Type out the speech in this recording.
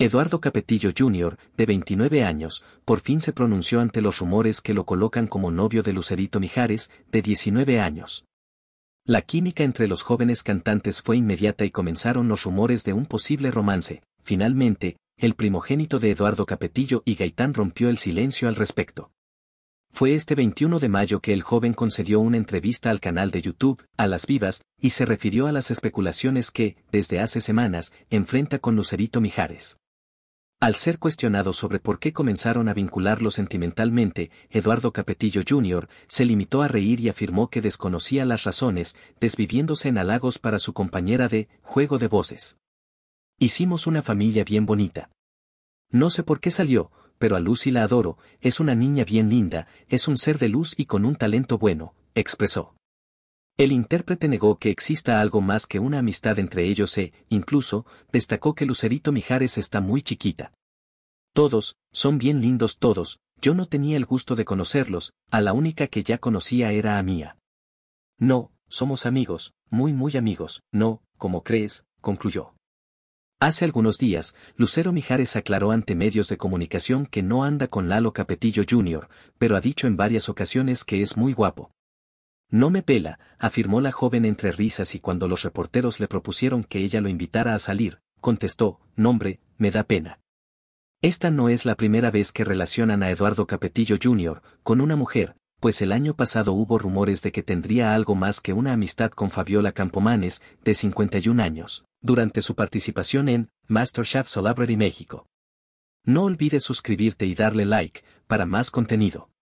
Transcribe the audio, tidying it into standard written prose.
Eduardo Capetillo Jr., de 29 años, por fin se pronunció ante los rumores que lo colocan como novio de Lucerito Mijares, de 19 años. La química entre los jóvenes cantantes fue inmediata y comenzaron los rumores de un posible romance. Finalmente, el primogénito de Eduardo Capetillo y Gaitán rompió el silencio al respecto. Fue este 21 de mayo que el joven concedió una entrevista al canal de YouTube, A Las Vivas, y se refirió a las especulaciones que, desde hace semanas, enfrenta con Lucerito Mijares. Al ser cuestionado sobre por qué comenzaron a vincularlo sentimentalmente, Eduardo Capetillo Jr. se limitó a reír y afirmó que desconocía las razones, desviviéndose en halagos para su compañera de Juego de Voces. Hicimos una familia bien bonita. No sé por qué salió, pero a Lucy la adoro, es una niña bien linda, es un ser de luz y con un talento bueno, expresó. El intérprete negó que exista algo más que una amistad entre ellos e, incluso, destacó que Lucerito Mijares está muy chiquita. Todos, son bien lindos todos, yo no tenía el gusto de conocerlos, a la única que ya conocía era a Mía. No, somos amigos, muy amigos, no, como crees, concluyó. Hace algunos días, Lucero Mijares aclaró ante medios de comunicación que no anda con Lalo Capetillo Jr., pero ha dicho en varias ocasiones que es muy guapo. No me pela, afirmó la joven entre risas y cuando los reporteros le propusieron que ella lo invitara a salir, contestó, nombre, me da pena. Esta no es la primera vez que relacionan a Eduardo Capetillo Jr. con una mujer, pues el año pasado hubo rumores de que tendría algo más que una amistad con Fabiola Campomanes, de 51 años, durante su participación en MasterChef Celebrity México. No olvides suscribirte y darle like, para más contenido.